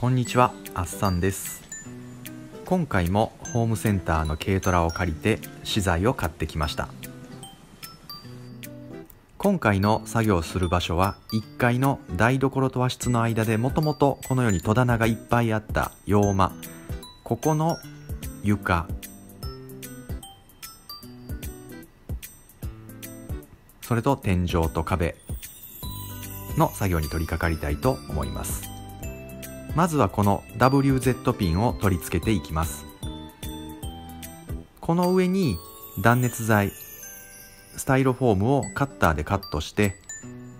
こんにちは、あっさんです。今回もホームセンターの軽トラを借りて資材を買ってきました。今回の作業する場所は1階の台所と和室の間でもともとこのように戸棚がいっぱいあった洋間、ここの床、それと天井と壁の作業に取り掛かりたいと思います。まずはこの WZ ピンを取り付けていきます。この上に断熱材スタイロフォームをカッターでカットして、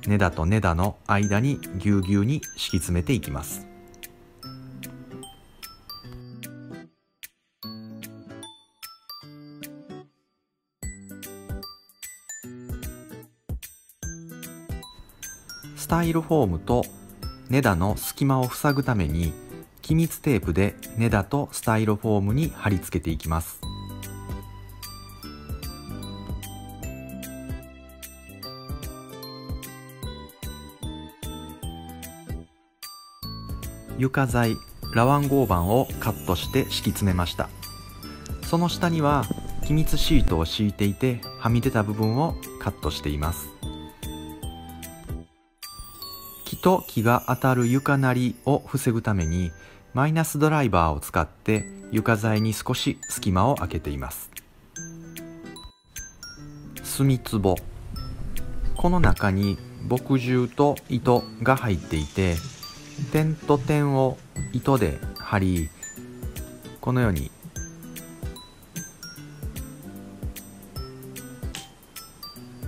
根太と根太の間にぎゅうぎゅうに敷き詰めていきます。スタイロフォームと根太の隙間を塞ぐために気密テープで根太とスタイロフォームに貼り付けていきます。床材ラワン合板をカットして敷き詰めました。その下には気密シートを敷いていて、はみ出た部分をカットしています。木と木が当たる床なりを防ぐためにマイナスドライバーを使って床材に少し隙間を空けています。墨壺、この中に墨汁と糸が入っていて、点と点を糸で貼り、このように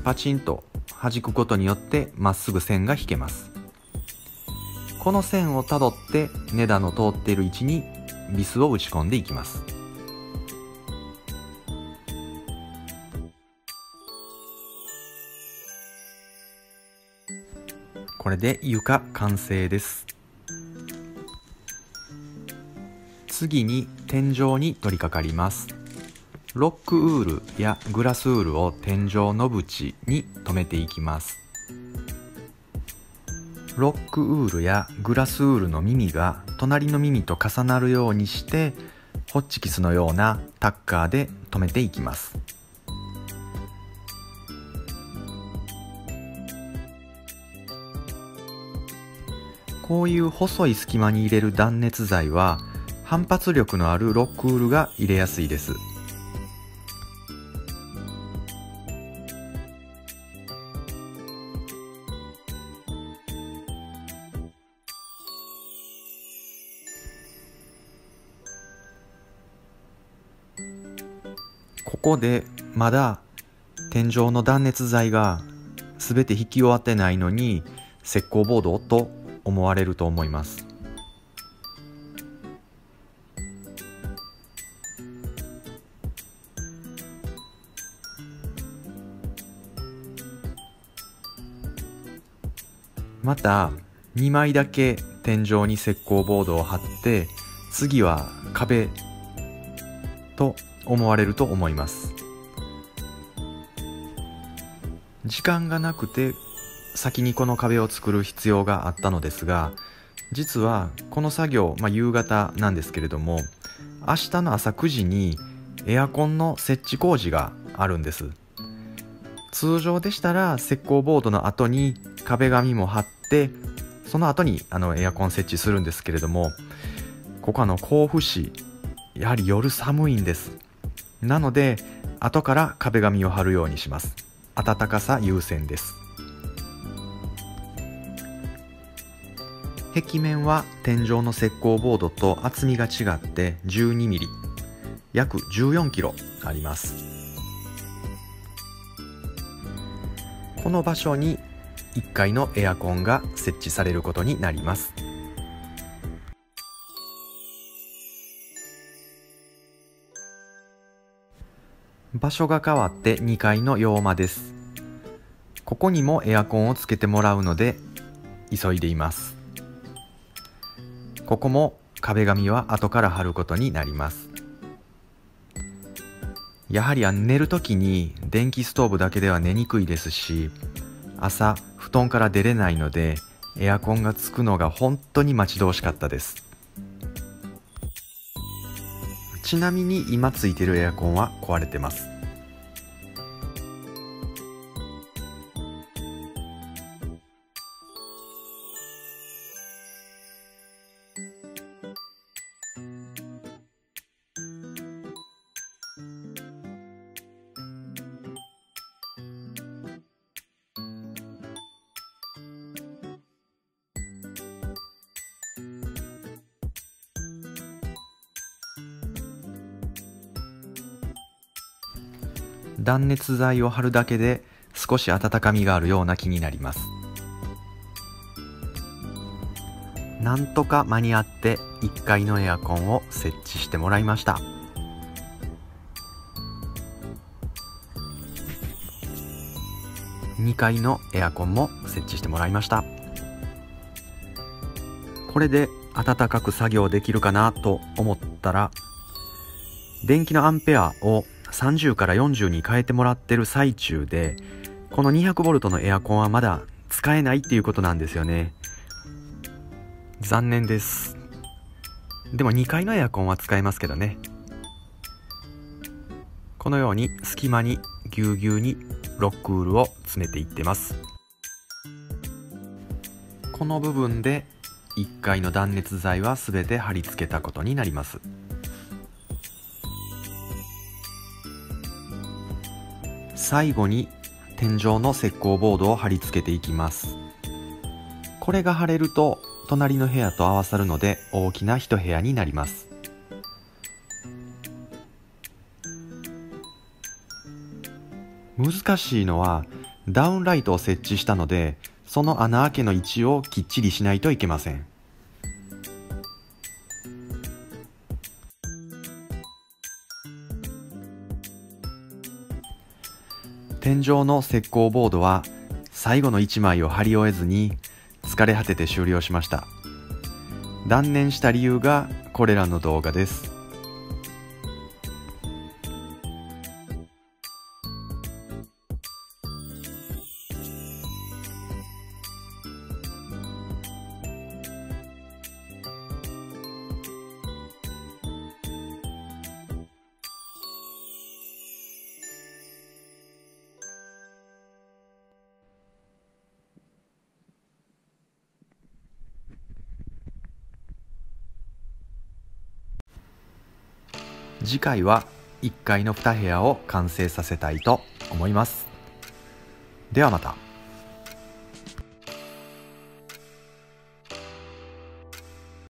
パチンと弾くことによってまっすぐ線が引けます。この線をたどって根太の通っている位置にビスを打ち込んでいきます。これで床完成です。次に天井に取り掛かります。ロックウールやグラスウールを天井の縁に留めていきます。ロックウールやグラスウールの耳が隣の耳と重なるようにしてホッチキスのようなタッカーで留めていきます。こういう細い隙間に入れる断熱材は反発力のあるロックウールが入れやすいです。ここでまだ天井の断熱材が全て引き終わってないのに石膏ボードと思われると思います。また2枚だけ天井に石膏ボードを貼って、次は壁と思われると思います。時間がなくて先にこの壁を作る必要があったのですが、実はこの作業、夕方なんですけれども、明日の朝9時にエアコンの設置工事があるんです。通常でしたら石膏ボードの後に壁紙も貼って、その後にエアコン設置するんですけれども、ここ甲府市、やはり夜寒いんです。なので後から壁紙を貼るようにします。暖かさ優先です。壁面は天井の石膏ボードと厚みが違って12ミリ、約14キロあります。この場所に1階のエアコンが設置されることになります。場所が変わって2階の洋間です。ここにもエアコンをつけてもらうので急いでいます。ここも壁紙は後から貼ることになります。やはり寝る時に電気ストーブだけでは寝にくいですし、朝布団から出れないのでエアコンがつくのが本当に待ち遠しかったです。ちなみに今ついてるエアコンは壊れてます。断熱材を貼るだけで少し温かみがあるような気になります。なんとか間に合って1階のエアコンを設置してもらいました。2階のエアコンも設置してもらいました。これで暖かく作業できるかなと思ったら、電気のアンペアを30から40に変えてもらってる最中で、この 200V のエアコンはまだ使えないっていうことなんですよね。残念です。でも2階のエアコンは使えますけどね。このように隙間にぎゅうぎゅうにロックウールを詰めていってます。この部分で1階の断熱材は全て貼り付けたことになります。最後に天井の石膏ボードを貼り付けていきます。これが貼れると隣の部屋と合わさるので大きな一部屋になります。難しいのはダウンライトを設置したので、その穴あけの位置をきっちりしないといけません。天井の石膏ボードは最後の1枚を貼り終えずに疲れ果てて終了しました。断念した理由がこれらの動画です。次回は1階の2部屋を完成させたいと思います。ではまた。